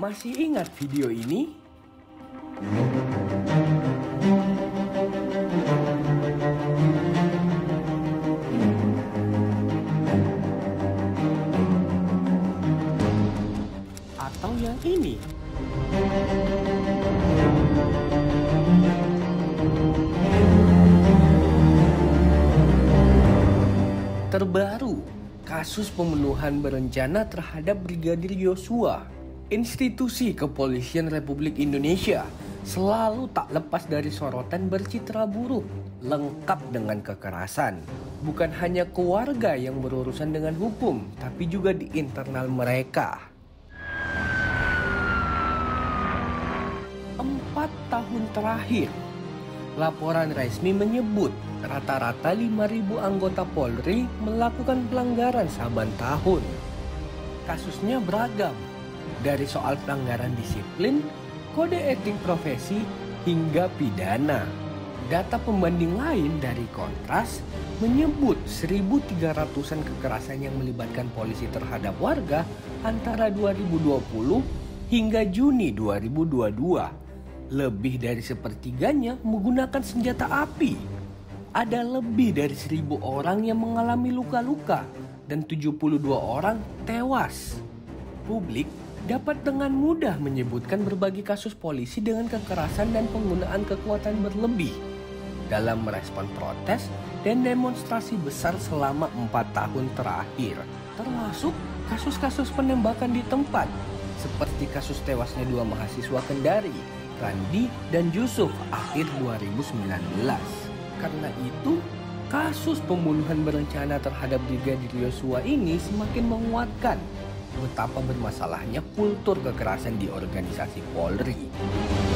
Masih ingat video ini? Atau yang ini? Terbaru, kasus pembunuhan berencana terhadap Brigadir Yosua. Institusi Kepolisian Republik Indonesia selalu tak lepas dari sorotan bercitra buruk, lengkap dengan kekerasan. Bukan hanya keluarga yang berurusan dengan hukum, tapi juga di internal mereka. 4 tahun terakhir, laporan resmi menyebut rata-rata 5.000 anggota Polri melakukan pelanggaran saban tahun. Kasusnya beragam, dari soal pelanggaran disiplin, kode etik profesi, hingga pidana. Data pembanding lain dari Kontras menyebut 1.300-an kekerasan yang melibatkan polisi terhadap warga antara 2020 hingga Juni 2022. Lebih dari sepertiganya menggunakan senjata api. Ada lebih dari 1.000 orang yang mengalami luka-luka dan 72 orang tewas. Publik dapat dengan mudah menyebutkan berbagai kasus polisi dengan kekerasan dan penggunaan kekuatan berlebih dalam merespon protes dan demonstrasi besar selama 4 tahun terakhir, termasuk kasus-kasus penembakan di tempat seperti kasus tewasnya 2 mahasiswa Kendari, Randi dan Yusuf akhir 2019. Karena itu, kasus pembunuhan berencana terhadap Brigadir Yosua ini semakin menguatkan betapa bermasalahnya kultur kekerasan di organisasi Polri.